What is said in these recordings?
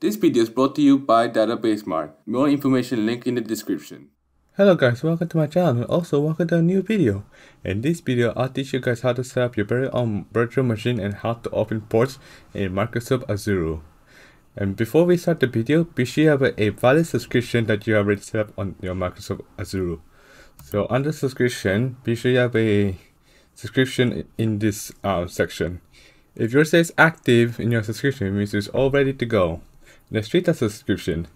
This video is brought to you by DatabaseMart. More information link in the description. Hello guys, welcome to my channel and also welcome to a new video. In this video, I'll teach you guys how to set up your very own virtual machine and how to open ports in Microsoft Azure. And before we start the video, be sure you have a valid subscription that you have already set up on your Microsoft Azure. So under subscription, be sure you have a subscription in this section. If yours says active in your subscription, it means it's all ready to go. Let's treat that subscription.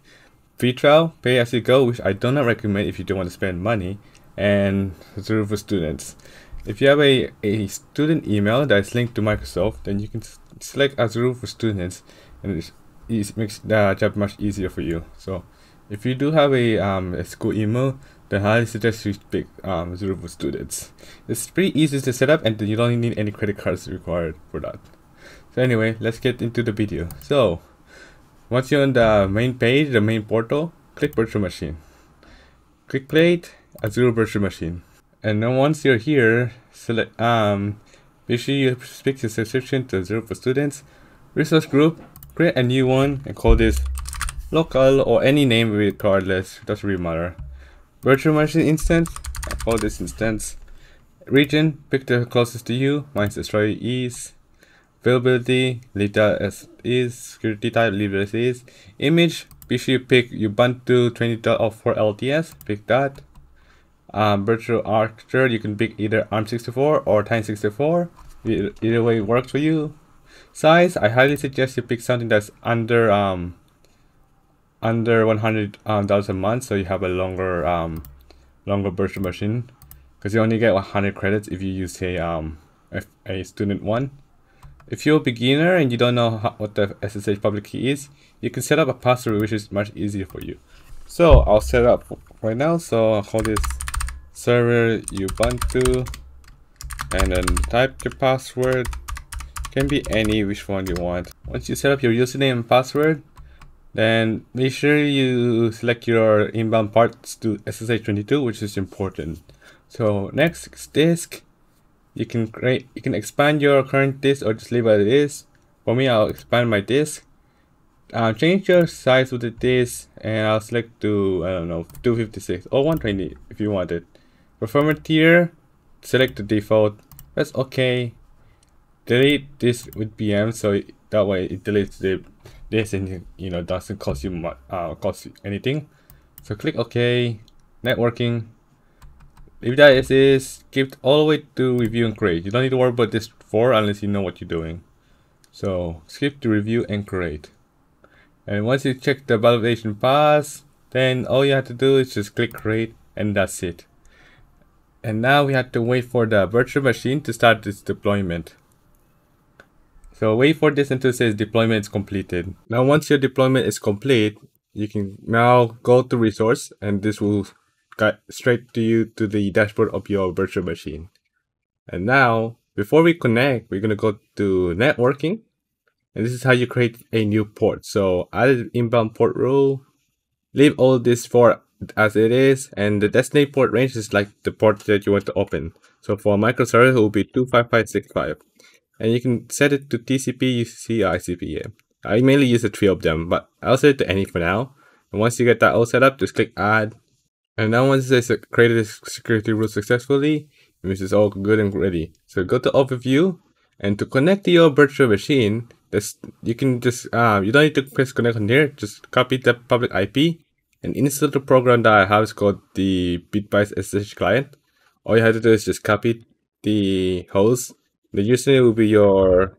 Free trial, pay as you go, which I do not recommend if you don't want to spend money, and Azure for students. If you have a student email that is linked to Microsoft, then you can select Azure for students, and it makes the job much easier for you. So if you do have a school email, then I highly suggest you pick Azure for students. It's pretty easy to set up, and you don't need any credit cards required for that. So anyway, let's get into the video. So once you're on the main page, the main portal, click Virtual Machine. Click Create Azure Virtual Machine. And then once you're here, select, make sure you pick your subscription to Azure for Students. Resource group, create a new one and call this local or any name regardless, doesn't really matter. Virtual Machine instance, I call this instance. Region, pick the closest to you, mine's Australia East. Availability, leave that as is. Security type, leave it as is. Image, be sure you pick Ubuntu 20.04 LTS, pick that. Virtual architecture, you can pick either ARM64 or Time64. Either way works for you. Size, I highly suggest you pick something that's under $100 a month, so you have a longer virtual machine, because you only get 100 credits if you use a student one. If you're a beginner and you don't know what the SSH public key is, you can set up a password, which is much easier for you. So I'll set up right now. So I'll call this server Ubuntu, and then type your password. Can be any, which one you want. Once you set up your username and password, then make sure you select your inbound ports to SSH 22, which is important. So next is disk. You can expand your current disk or just leave it as it is. For me, I'll expand my disk. Change your size with the disk, and I'll select to, I don't know, 256 or 120 if you want it. Performance tier, select the default. Press OK. Delete this with BM, so that way it deletes the disk and doesn't cost you much, cost you anything. So click OK. Networking. If that is skipped all the way to review and create. You don't need to worry about this for unless you know what you're doing. So skip to review and create. And once you check the validation pass, then all you have to do is just click create, and that's it. And now we have to wait for the virtual machine to start its deployment. So wait for this until it says deployment is completed. Now once your deployment is complete, you can now go to resource, and this will got straight to you to the dashboard of your virtual machine. And now before we connect, we're gonna go to networking, and this is how you create a new port. So add inbound port rule, leave all this for as it is, and the destinate port range is like the port that you want to open. So for microservice, it will be 25565, and you can set it to TCP, UCC, or ICP. Yeah. I mainly use the three of them, but I'll set it to any for now. And once you get that all set up, just click add. And now once it says created a security rule successfully, it means it's all good and ready. So go to overview, and to connect to your virtual machine, you can just, you don't need to press connect on here, just copy the public IP and install the program that I have. It's called the Bitvise SSH client. All you have to do is just copy the host. The username will be your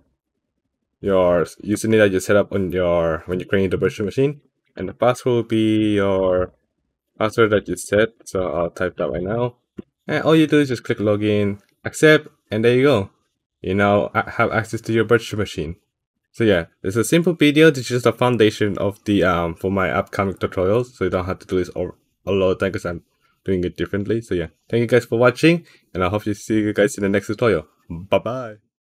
username that you set up on when you're creating the virtual machine, and the password will be your password that you set. So I'll type that right now, and all you do is just click login, accept, and there you go. You now have access to your virtual machine. So yeah, it's a simple video. This is just a foundation of the for my upcoming tutorials, so you don't have to do this all the time because I'm doing it differently. So yeah, thank you guys for watching, and I hope to see you guys in the next tutorial. Bye bye.